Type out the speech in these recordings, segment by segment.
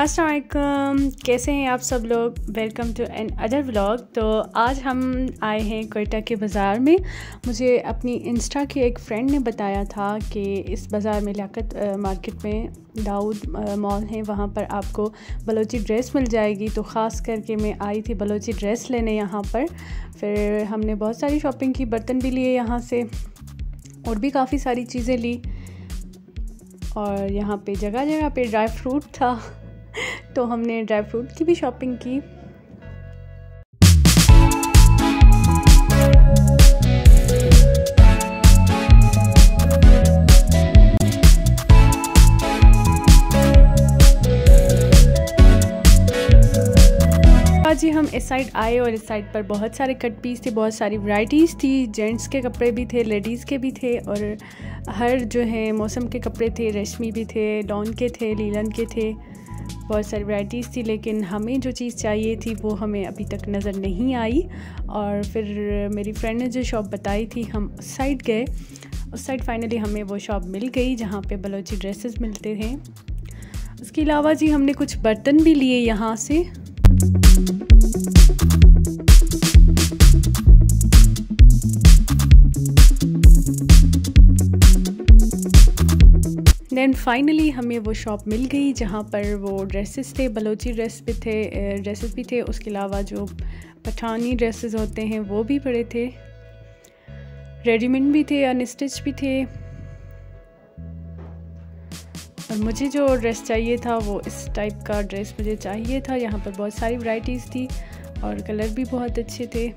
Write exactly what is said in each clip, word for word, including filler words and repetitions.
अस्सलाम वालेकुम, कैसे हैं आप सब लोग। Welcome to another vlog. तो आज हम आए हैं क्वेटा के बाज़ार में। मुझे अपनी इंस्टा की एक फ्रेंड ने बताया था कि इस बाज़ार में लियाकत मार्केट में दाऊद मॉल है, वहाँ पर आपको बलोची ड्रेस मिल जाएगी। तो ख़ास करके मैं आई थी बलोची ड्रेस लेने यहाँ पर। फिर हमने बहुत सारी शॉपिंग की, बर्तन भी लिए यहाँ से और भी काफ़ी सारी चीज़ें ली। और यहाँ पे जगह जगह पे ड्राई फ्रूट था तो हमने ड्राई फ्रूट की भी शॉपिंग की। जी हम इस साइड आए और इस साइड पर बहुत सारे कट पीस थे, बहुत सारी वैरायटीज़ थी। जेंट्स के कपड़े भी थे, लेडीज़ के भी थे और हर जो है मौसम के कपड़े थे। रेशमी भी थे, लॉन के थे, लीलन के थे, बहुत सारी वैरायटीज़ थी। लेकिन हमें जो चीज़ चाहिए थी वो हमें अभी तक नज़र नहीं आई। और फिर मेरी फ्रेंड ने जो शॉप बताई थी हम उस साइड गए। उस साइड फाइनली हमें वो शॉप मिल गई जहाँ पे बलोची ड्रेसेस मिलते हैं। उसके अलावा जी हमने कुछ बर्तन भी लिए यहाँ से। देन फाइनली हमें वो शॉप मिल गई जहाँ पर वो ड्रेसेस थे, बलोची ड्रेस भी थे ड्रेसेस भी थे उसके अलावा जो पठानी ड्रेसेस होते हैं वो भी पड़े थे। रेडीमेड भी थे, अनस्टिच भी थे। और मुझे जो ड्रेस चाहिए था वो इस टाइप का ड्रेस मुझे चाहिए था। यहाँ पर बहुत सारी वैरायटीज़ थी और कलर भी बहुत अच्छे थे।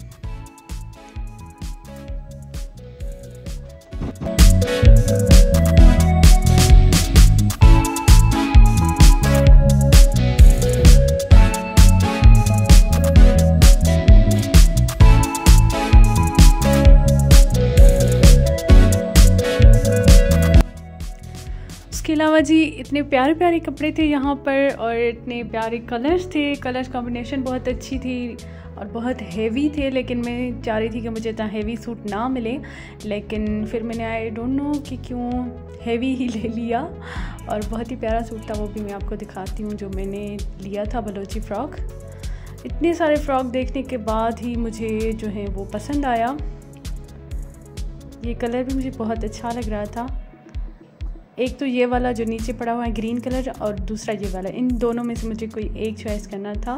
इसके अलावा जी इतने प्यारे प्यारे कपड़े थे यहाँ पर और इतने प्यारे कलर्स थे। कलर्स कॉम्बिनेशन बहुत अच्छी थी और बहुत हेवी थे। लेकिन मैं चाह रही थी कि मुझे इतना हेवी सूट ना मिले, लेकिन फिर मैंने आई डोंट नो कि क्यों हेवी ही ले लिया। और बहुत ही प्यारा सूट था, वो भी मैं आपको दिखाती हूँ जो मैंने लिया था, बलोची फ़्रॉक। इतने सारे फ़्रॉक देखने के बाद ही मुझे जो है वो पसंद आया। ये कलर भी मुझे बहुत अच्छा लग रहा था। एक तो ये वाला जो नीचे पड़ा हुआ है ग्रीन कलर और दूसरा ये वाला, इन दोनों में से मुझे कोई एक चॉइस करना था।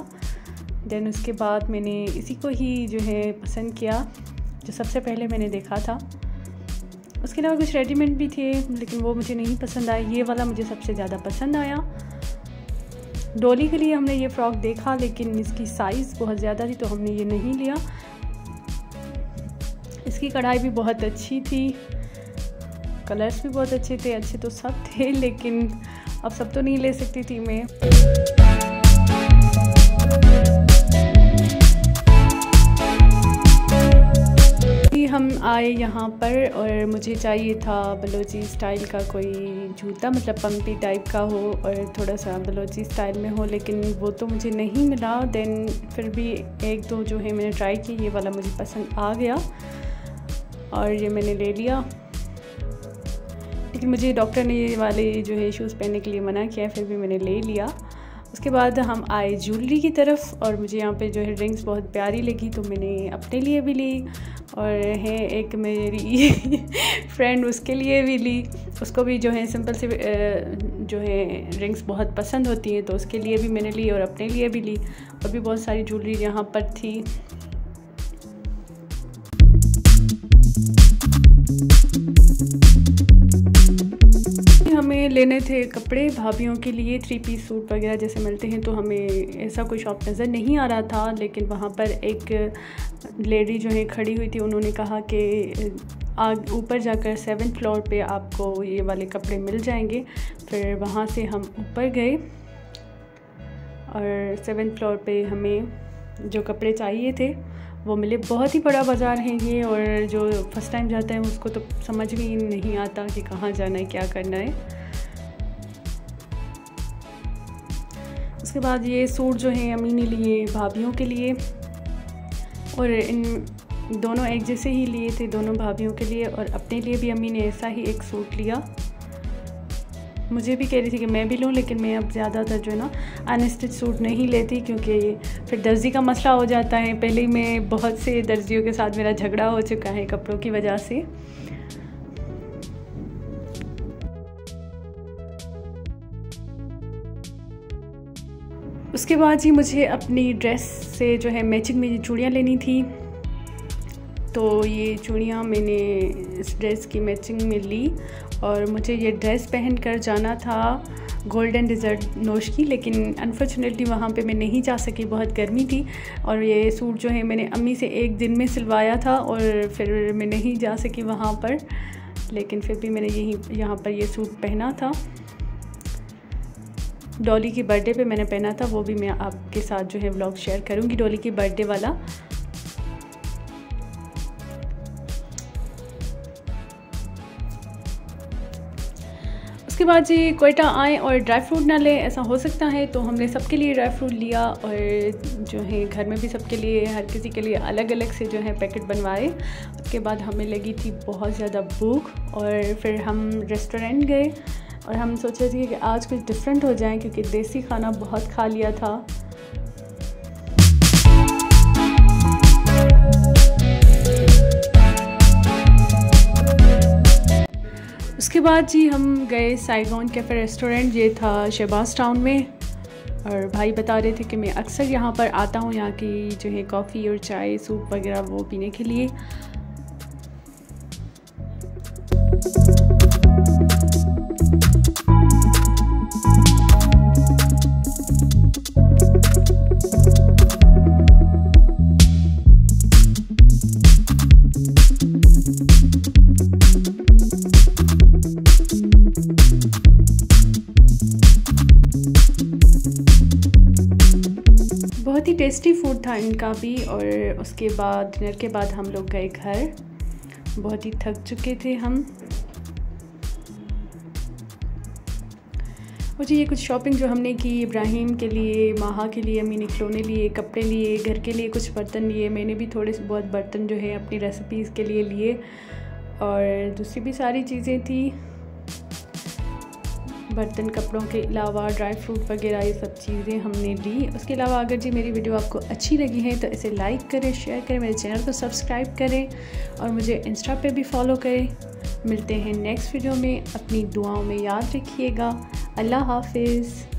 देन उसके बाद मैंने इसी को ही जो है पसंद किया जो सबसे पहले मैंने देखा था। उसके अलावा कुछ रेडीमेड भी थे लेकिन वो मुझे नहीं पसंद आया। ये वाला मुझे सबसे ज़्यादा पसंद आया। डोली के लिए हमने ये फ़्रॉक देखा लेकिन इसकी साइज़ बहुत ज़्यादा थी तो हमने ये नहीं लिया। इसकी कढ़ाई भी बहुत अच्छी थी, कलर्स भी बहुत अच्छे थे। अच्छे तो सब थे लेकिन अब सब तो नहीं ले सकती थी मैं। हम आए यहाँ पर और मुझे चाहिए था बलोची स्टाइल का कोई जूता, मतलब पंपी टाइप का हो और थोड़ा सा बलोची स्टाइल में हो, लेकिन वो तो मुझे नहीं मिला। देन फिर भी एक दो जो है मैंने ट्राई की, ये वाला मुझे पसंद आ गया और ये मैंने ले लिया। लेकिन मुझे डॉक्टर ने ये वाले जो है शूज़ पहनने के लिए मना किया, फिर भी मैंने ले लिया। उसके बाद हम आए ज्वेलरी की तरफ और मुझे यहाँ पे जो है रिंग्स बहुत प्यारी लगी तो मैंने अपने लिए भी ली और है एक मेरी फ्रेंड उसके लिए भी ली। उसको भी जो है सिंपल से जो है रिंग्स बहुत पसंद होती हैं तो उसके लिए भी मैंने ली और अपने लिए भी ली। और भी बहुत सारी ज्वेलरी यहाँ पर थी। हमें लेने थे कपड़े भाभियों के लिए, थ्री पीस सूट वगैरह जैसे मिलते हैं, तो हमें ऐसा कोई शॉप नज़र नहीं आ रहा था। लेकिन वहाँ पर एक लेडी जो है खड़ी हुई थी, उन्होंने कहा कि आग ऊपर जाकर सेवन फ्लोर पे आपको ये वाले कपड़े मिल जाएंगे। फिर वहाँ से हम ऊपर गए और सेवन फ्लोर पे हमें जो कपड़े चाहिए थे वो मिले। बहुत ही बड़ा बाज़ार है ये और जो फर्स्ट टाइम जाता है उसको तो समझ भी नहीं आता कि कहाँ जाना है, क्या करना है। उसके बाद ये सूट जो है अम्मी ने लिए भाभियों के लिए और इन दोनों एक जैसे ही लिए थे, दोनों भाभियों के लिए। और अपने लिए भी अम्मी ने ऐसा ही एक सूट लिया। मुझे भी कह रही थी कि मैं भी लूँ, लेकिन मैं अब ज़्यादातर जो है ना अनस्टिच सूट नहीं लेती, क्योंकि फिर दर्जी का मसला हो जाता है। पहले ही मैं बहुत से दर्जियों के साथ मेरा झगड़ा हो चुका है कपड़ों की वजह से। उसके बाद जी मुझे अपनी ड्रेस से जो है मैचिंग में चूड़ियाँ लेनी थी, तो ये चूड़ियाँ मैंने इस ड्रेस की मैचिंग में ली और मुझे ये ड्रेस पहन कर जाना था गोल्डन डेजर्ट नोशकी, लेकिन अनफॉर्चुनेटली वहाँ पे मैं नहीं जा सकी, बहुत गर्मी थी। और ये सूट जो है मैंने अम्मी से एक दिन में सिलवाया था और फिर मैं नहीं जा सकी वहाँ पर, लेकिन फिर भी मैंने यहीं यहाँ पर ये सूट पहना था। डॉली की बर्थडे पे मैंने पहना था, वो भी मैं आपके साथ जो है व्लॉग शेयर करूँगी डॉली की बर्थडे वाला। उसके बाद जी क्वेटा आए और ड्राई फ्रूट ना ले, ऐसा हो सकता है, तो हमने सबके लिए ड्राई फ्रूट लिया और जो है घर में भी सबके लिए, हर किसी के लिए अलग अलग से जो है पैकेट बनवाए। उसके बाद हमें लगी थी बहुत ज़्यादा भूख और फिर हम रेस्टोरेंट गए और हम सोचे थे कि आज कुछ डिफरेंट हो जाए, क्योंकि देसी खाना बहुत खा लिया था। उसके बाद जी हम गए साइगोन कैफ़े रेस्टोरेंट, ये था शहबाज टाउन में। और भाई बता रहे थे कि मैं अक्सर यहाँ पर आता हूँ, यहाँ की जो है कॉफ़ी और चाय, सूप वगैरह वो पीने के लिए। बहुत ही टेस्टी फूड था इनका भी। और उसके बाद डिनर के बाद हम लोग गए घर, बहुत ही थक चुके थे हम। और जी ये कुछ शॉपिंग जो हमने की, इब्राहिम के लिए, माहा के लिए, अम्मी ने खिलौने लिए, कपड़े लिए, घर के लिए कुछ बर्तन लिए। मैंने भी थोड़े से बहुत बर्तन जो है अपनी रेसिपीज़ के लिए लिए और दूसरी भी सारी चीज़ें थी, बर्तन कपड़ों के अलावा ड्राई फ्रूट वगैरह, ये सब चीज़ें हमने ली। उसके अलावा अगर जी मेरी वीडियो आपको अच्छी लगी है तो इसे लाइक करें, शेयर करें, मेरे चैनल को सब्सक्राइब करें और मुझे इंस्टा पे भी फॉलो करें। मिलते हैं नेक्स्ट वीडियो में, अपनी दुआओं में याद रखिएगा। अल्लाह हाफिज़।